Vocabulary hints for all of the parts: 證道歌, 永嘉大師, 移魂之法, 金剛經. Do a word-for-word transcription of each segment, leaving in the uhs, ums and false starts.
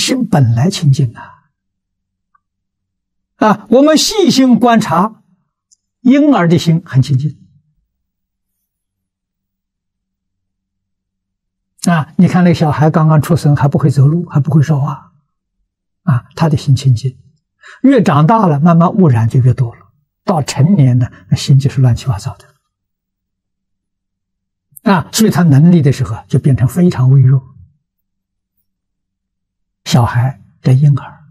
心本来清净啊！啊，我们细心观察，婴儿的心很清净啊！你看那个小孩刚刚出生，还不会走路，还不会说话，啊，他的心清净。越长大了，慢慢污染就越多了。到成年呢，那心就是乱七八糟的啊！所以他能力的时候就变成非常微弱。 小孩的婴儿，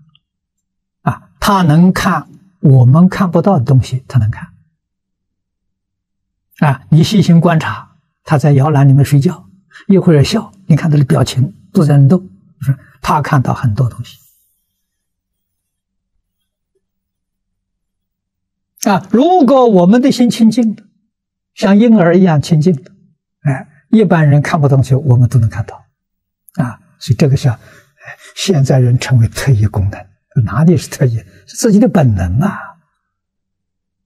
啊，他能看我们看不到的东西，他能看。啊，你细心观察，他在摇篮里面睡觉，一会儿笑，你看他的表情都在动，就是他看到很多东西。啊，如果我们的心清净的，像婴儿一样清净的，哎，一般人看不到东西，我们都能看到。啊，所以这个像。 现在人成为特异功能，哪里是特异？是自己的本能啊，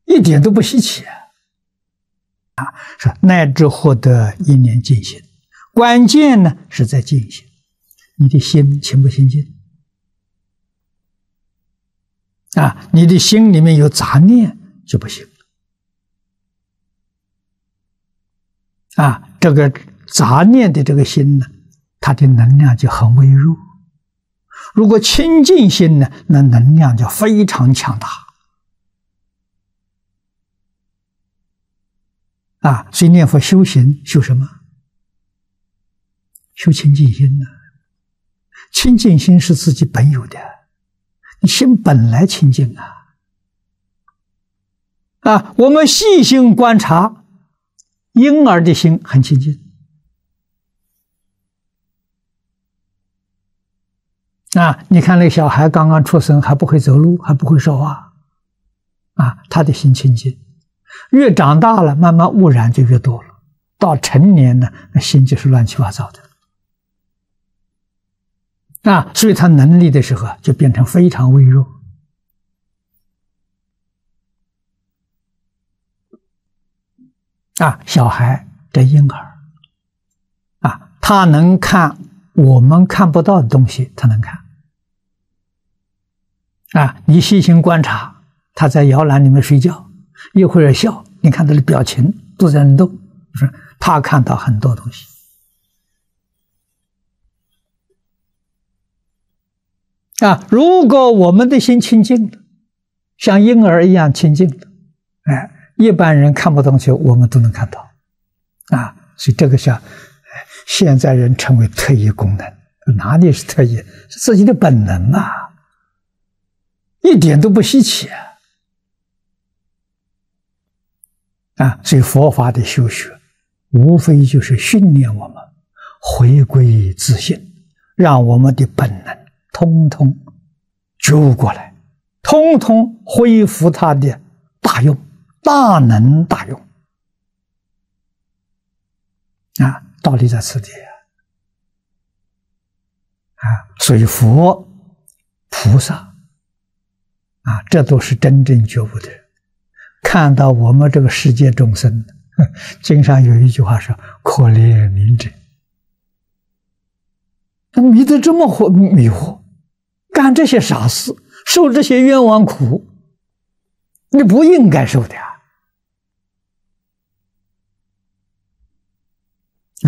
一点都不稀奇啊！啊，是乃至获得一念净心，关键呢是在净心，你的心清不清净？啊，你的心里面有杂念就不行了。啊，这个杂念的这个心呢，它的能量就很微弱。 如果清净心呢，那能量就非常强大啊！所以念佛修行修什么？修清净心呢？清净心是自己本有的，你心本来清净啊！啊，我们细心观察，婴儿的心很清净。 啊，你看那个小孩刚刚出生，还不会走路，还不会说话，啊，他的心清净。越长大了，慢慢污染就越多了。到成年呢，那心就是乱七八糟的。啊，所以他能力的时候就变成非常微弱。啊，小孩的婴儿，啊，他能看我们看不到的东西，他能看。 啊，你细心观察，他在摇篮里面睡觉，一会儿笑，你看他的表情都在动，就是他看到很多东西。啊，如果我们的心清净的，像婴儿一样清净的，哎，一般人看不到东西，我们都能看到。啊，所以这个像现在人成为特异功能，哪里是特异？是自己的本能啊。 一点都不稀奇啊！啊，所以佛法的修学，无非就是训练我们回归自信，让我们的本能通通觉悟过来，通通恢复它的大用、大能、大用。啊，道理在此地啊！啊，所以佛、菩萨。 啊，这都是真正觉悟的人。看到我们这个世界众生，经常有一句话说“可怜悯者”，迷得这么惑迷惑，干这些傻事，受这些冤枉苦，你不应该受的啊！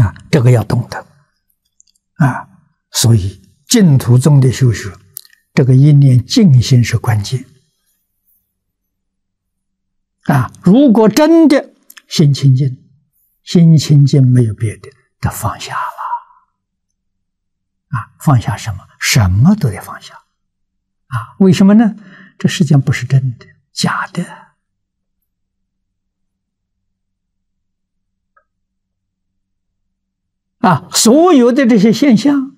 啊，这个要懂得啊，所以净土宗的修学。 这个一念净心是关键啊！如果真的心清净，心清净没有别的，得放下了啊！放下什么？什么都得放下啊！为什么呢？这世间不是真的，假的啊！所有的这些现象。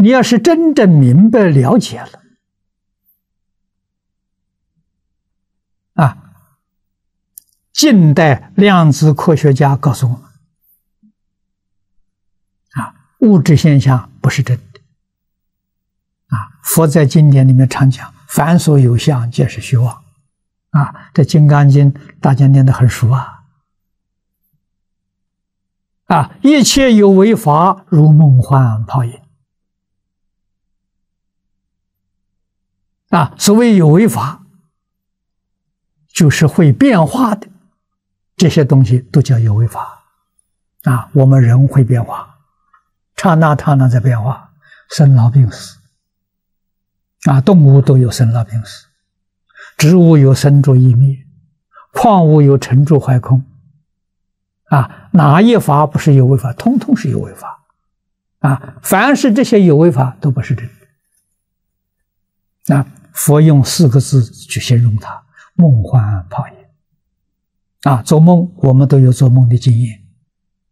你要是真正明白了解了，啊，近代量子科学家告诉我们，啊，物质现象不是真的，啊，佛在经典里面常讲，凡所有相，皆是虚妄，啊，这《金刚经》大家念得很熟啊，啊，一切有为法，如梦幻泡影。啊，所谓有为法，就是会变化的这些东西，都叫有为法。啊，我们人会变化，刹那刹那在变化，生老病死。啊，动物都有生老病死，植物有生住异灭，矿物有成住坏空。 啊，哪一法不是有为法？通通是有为法。啊，凡是这些有为法都不是真的。啊，佛用四个字去形容它：梦幻泡影。啊，做梦我们都有做梦的经验。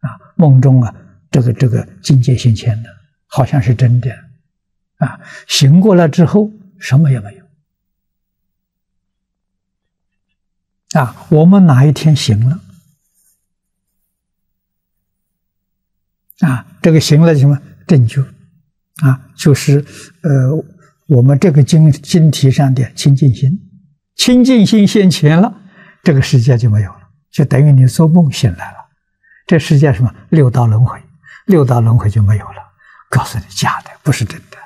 啊，梦中啊，这个这个境界现前的，好像是真的。啊，醒过来之后什么也没有。啊，我们哪一天醒了？ 啊，这个行了什么正觉？啊，就是呃，我们这个经经题上的清净心，清净心现前了，这个世界就没有了，就等于你做梦醒来了。这世界什么六道轮回，六道轮回就没有了。告诉你，假的，不是真的。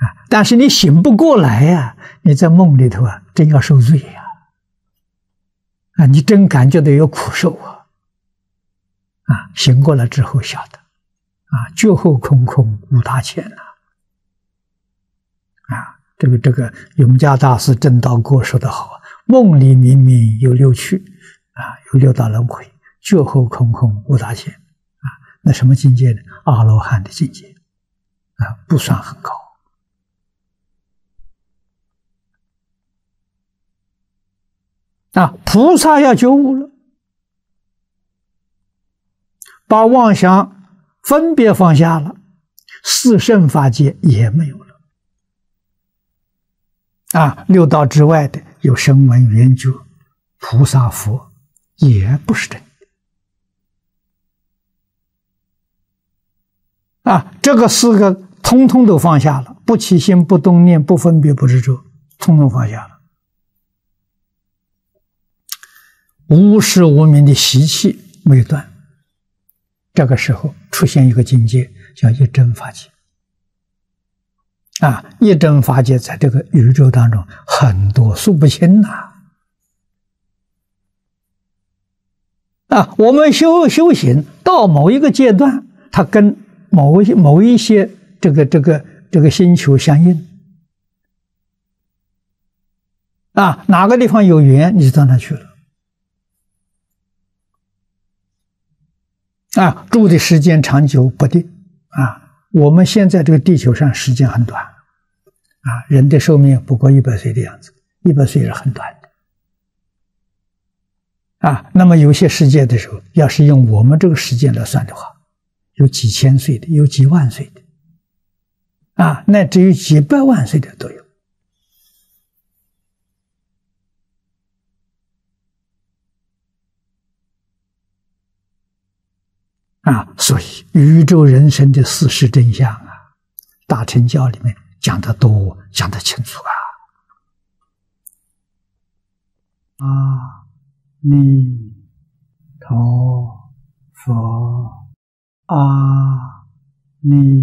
啊，但是你醒不过来呀、啊，你在梦里头啊，真要受罪呀、啊，啊，你真感觉到有苦受啊。 啊，醒过来之后晓得，啊，觉后空空无他见了。啊，这个这个，永嘉大师《正道歌》说得好，梦里明明有六趣，啊，有六道轮回，觉后空空无他见，啊，那什么境界呢？阿罗汉的境界，啊，不算很高。啊，菩萨要觉悟了。 把妄想分别放下了，四圣法界也没有了。啊，六道之外的有声闻缘觉、菩萨、佛，也不是真的。啊，这个四个通通都放下了，不起心、不动念、不分别、不执着，通通放下了。无始无明的习气没断。 这个时候出现一个境界，叫一真法界。啊，一真法界在这个宇宙当中很多数不清呐、啊。啊，我们修修行到某一个阶段，它跟某一某一些这个这个这个星球相应。啊，哪个地方有缘，你就到那去了。 啊，住的时间长久不定啊！我们现在这个地球上时间很短啊，人的寿命不过一百岁的样子，一百岁是很短的啊。那么有些世界的时候，要是用我们这个时间来算的话，有几千岁的，有几万岁的啊，那只有几百万岁的都有啊，所以宇宙人生的事实真相啊，大乘教里面讲得多，讲得清楚啊。阿弥陀佛，阿弥